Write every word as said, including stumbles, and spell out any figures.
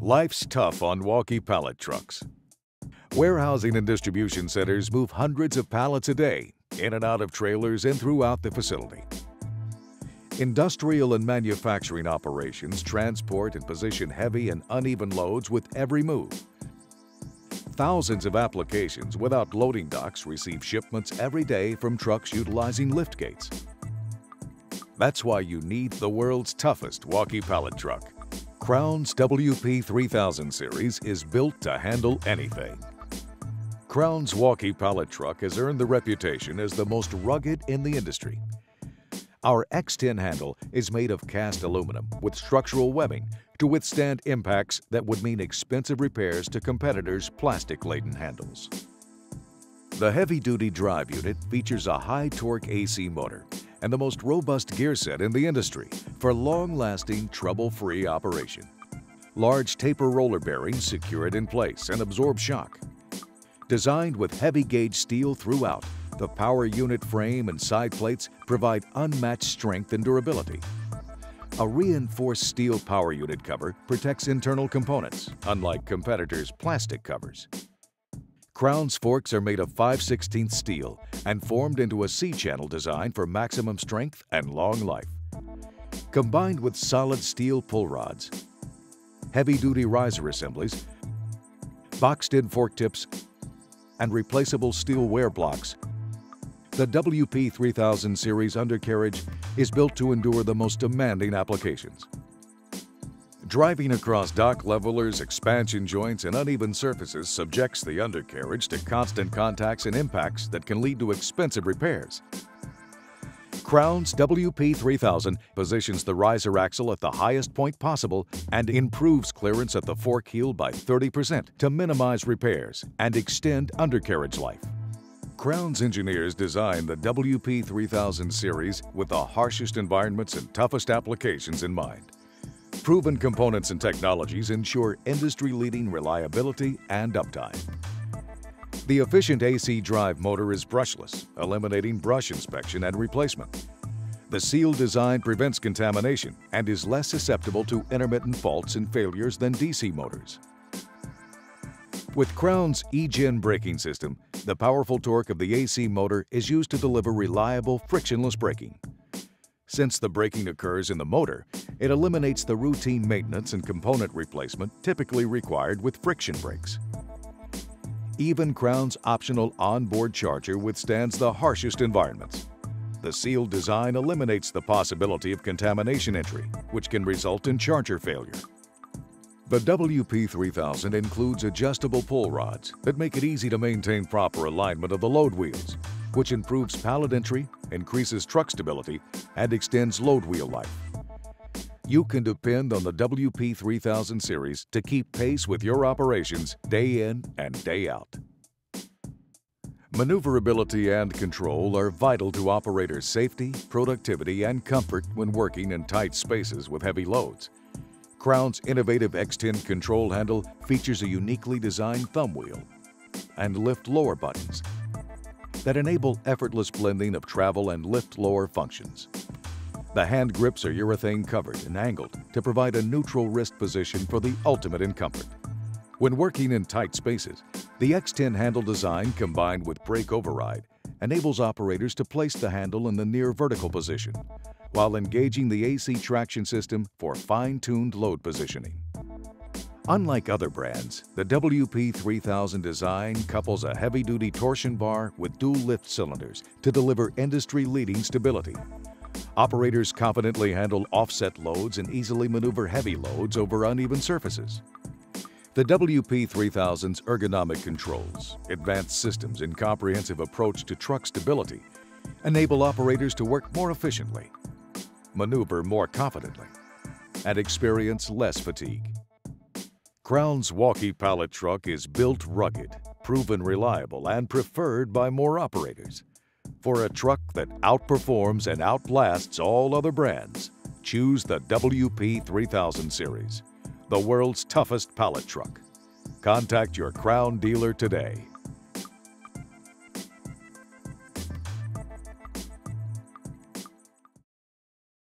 Life's tough on walkie pallet trucks. Warehousing and distribution centers move hundreds of pallets a day, in and out of trailers and throughout the facility. Industrial and manufacturing operations transport and position heavy and uneven loads with every move. Thousands of applications without loading docks receive shipments every day from trucks utilizing lift gates. That's why you need the world's toughest walkie pallet truck. Crown's W P three thousand series is built to handle anything. Crown's walkie pallet truck has earned the reputation as the most rugged in the industry. Our X ten handle is made of cast aluminum with structural webbing to withstand impacts that would mean expensive repairs to competitors' plastic-laden handles. The heavy-duty drive unit features a high-torque A C motor and the most robust gear set in the industry for long-lasting, trouble-free operation. Large taper roller bearings secure it in place and absorb shock. Designed with heavy-gauge steel throughout, the power unit frame and side plates provide unmatched strength and durability. A reinforced steel power unit cover protects internal components, unlike competitors' plastic covers. Crown's forks are made of five sixteenths steel and formed into a C-channel design for maximum strength and long life. Combined with solid steel pull rods, heavy-duty riser assemblies, boxed-in fork tips, and replaceable steel wear blocks, the W P three thousand series undercarriage is built to endure the most demanding applications. Driving across dock levelers, expansion joints, and uneven surfaces subjects the undercarriage to constant contacts and impacts that can lead to expensive repairs. Crown's W P three thousand positions the riser axle at the highest point possible and improves clearance at the fork heel by thirty percent to minimize repairs and extend undercarriage life. Crown's engineers designed the W P three thousand series with the harshest environments and toughest applications in mind. Proven components and technologies ensure industry-leading reliability and uptime. The efficient A C drive motor is brushless, eliminating brush inspection and replacement. The seal design prevents contamination and is less susceptible to intermittent faults and failures than D C motors. With Crown's eGen braking system, the powerful torque of the A C motor is used to deliver reliable, frictionless braking. Since the braking occurs in the motor, it eliminates the routine maintenance and component replacement typically required with friction brakes. Even Crown's optional onboard charger withstands the harshest environments. The sealed design eliminates the possibility of contamination entry, which can result in charger failure. The W P three thousand includes adjustable pull rods that make it easy to maintain proper alignment of the load wheels, which improves pallet entry, increases truck stability, and extends load wheel life. You can depend on the W P three thousand series to keep pace with your operations day in and day out. Maneuverability and control are vital to operators' safety, productivity, and comfort when working in tight spaces with heavy loads. Crown's innovative X ten control handle features a uniquely designed thumb wheel and lift lower buttons that enable effortless blending of travel and lift lower functions. The hand grips are urethane covered and angled to provide a neutral wrist position for the ultimate in comfort. When working in tight spaces, the X ten handle design combined with brake override enables operators to place the handle in the near vertical position, while engaging the A C traction system for fine-tuned load positioning. Unlike other brands, the W P three thousand design couples a heavy-duty torsion bar with dual lift cylinders to deliver industry-leading stability. Operators confidently handle offset loads and easily maneuver heavy loads over uneven surfaces. The W P three thousand's ergonomic controls, advanced systems, and comprehensive approach to truck stability enable operators to work more efficiently, maneuver more confidently, and experience less fatigue. Crown's walkie pallet truck is built rugged, proven reliable, and preferred by more operators. For a truck that outperforms and outlasts all other brands, choose the W P three thousand series, the world's toughest pallet truck. Contact your Crown dealer today.